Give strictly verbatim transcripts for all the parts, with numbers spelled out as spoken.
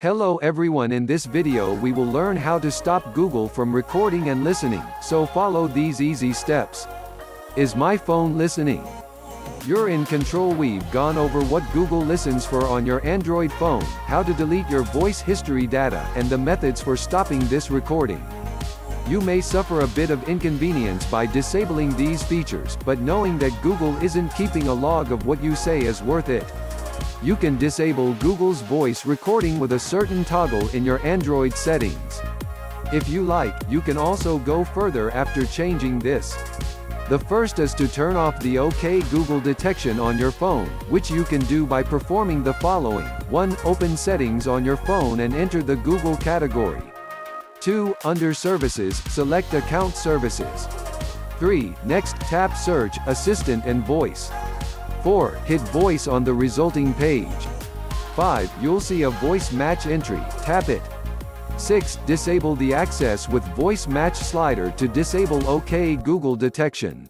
Hello everyone, in this video we will learn how to stop Google from recording and listening, so follow these easy steps. Is my phone listening? You're in control. We've gone over what Google listens for on your Android phone, how to delete your voice history data, and the methods for stopping this recording. You may suffer a bit of inconvenience by disabling these features, but knowing that Google isn't keeping a log of what you say is worth it. You can disable Google's voice recording with a certain toggle in your Android settings. If you like, you can also go further after changing this. The first is to turn off the OK Google detection on your phone, which you can do by performing the following. one Open Settings on your phone and enter the Google category. two Under Services, select Account Services. three Next, tap Search, Assistant and Voice. four Hit voice on the resulting page. five You'll see a voice match entry, tap it. six Disable the access with voice match slider to disable OK Google detection.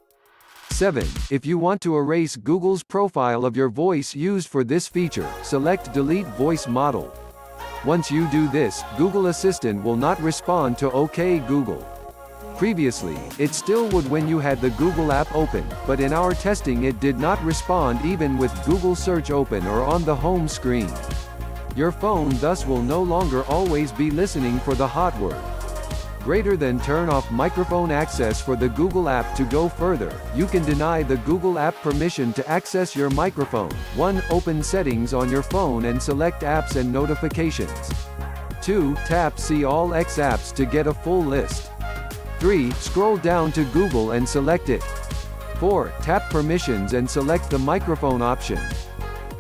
seven If you want to erase Google's profile of your voice used for this feature, select delete voice model. Once you do this, Google Assistant will not respond to OK Google. Previously, it still would when you had the Google app open, but in our testing it did not respond even with Google Search open or on the home screen. Your phone thus will no longer always be listening for the hot word. Greater than turn off microphone access for the Google app. To go further, you can deny the Google app permission to access your microphone. one Open Settings on your phone and select Apps and Notifications. two Tap See All X Apps to get a full list. three Scroll down to Google and select it. four Tap Permissions and select the microphone option.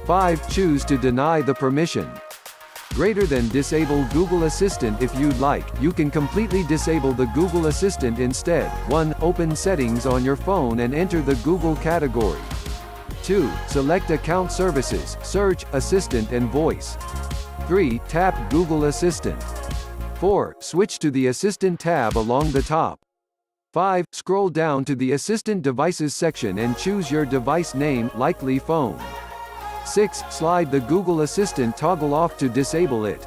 five Choose to deny the permission. Greater than disable Google Assistant. If you'd like, you can completely disable the Google Assistant instead. one Open Settings on your phone and enter the Google category. two Select Account Services, Search, Assistant and Voice. three Tap Google Assistant. four Switch to the Assistant tab along the top. five Scroll down to the Assistant Devices section and choose your device name, likely phone. six Slide the Google Assistant toggle off to disable it.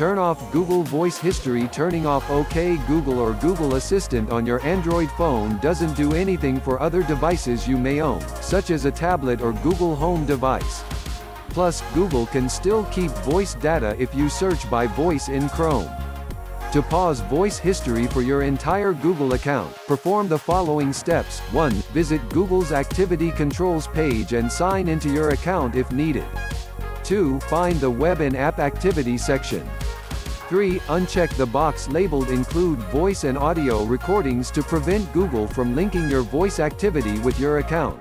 Turn off Google Voice history. Turning off OK Google or Google Assistant on your Android phone doesn't do anything for other devices you may own, such as a tablet or Google Home device. Plus, Google can still keep voice data if you search by voice in Chrome. To pause voice history for your entire Google account, perform the following steps. one Visit Google's Activity Controls page and sign into your account if needed. two Find the Web and App Activity section. three Uncheck the box labeled Include Voice and Audio Recordings to prevent Google from linking your voice activity with your account.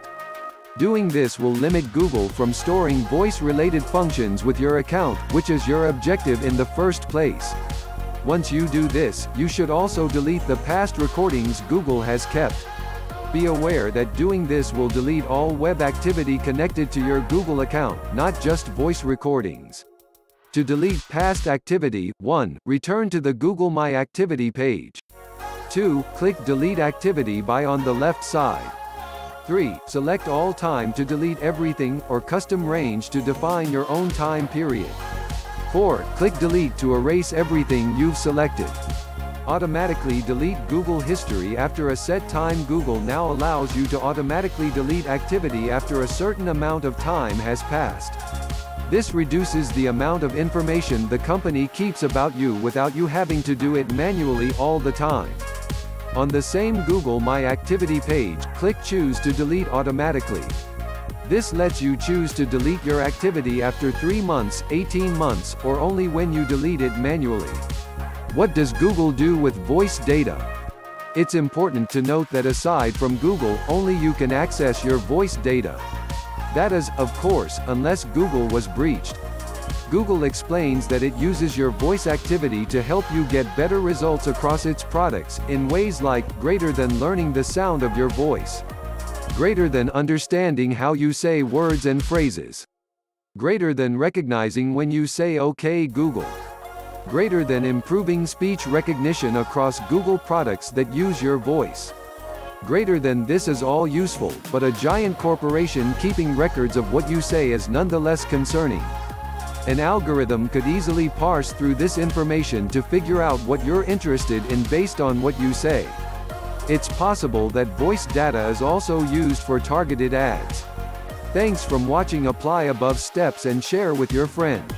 Doing this will limit Google from storing voice-related functions with your account, which is your objective in the first place. Once you do this, you should also delete the past recordings Google has kept. Be aware that doing this will delete all web activity connected to your Google account, not just voice recordings. To delete past activity, one Return to the Google My Activity page. two Click Delete Activity By on the left side. three Select All Time to delete everything, or Custom Range to define your own time period. four Click Delete to erase everything you've selected. Automatically delete Google history after a set time. Google now allows you to automatically delete activity after a certain amount of time has passed. This reduces the amount of information the company keeps about you without you having to do it manually all the time. On the same Google My Activity page, click Choose to Delete Automatically. This lets you choose to delete your activity after three months, eighteen months, or only when you delete it manually. What does Google do with voice data? It's important to note that aside from Google, only you can access your voice data. That is, of course, unless Google was breached. Google explains that it uses your voice activity to help you get better results across its products, in ways like greater than learning the sound of your voice, greater than understanding how you say words and phrases, greater than recognizing when you say OK Google, greater than improving speech recognition across Google products that use your voice. Greater than this is all useful, but a giant corporation keeping records of what you say is nonetheless concerning. An algorithm could easily parse through this information to figure out what you're interested in based on what you say. It's possible that voice data is also used for targeted ads. Thanks for watching. Apply above steps and share with your friend.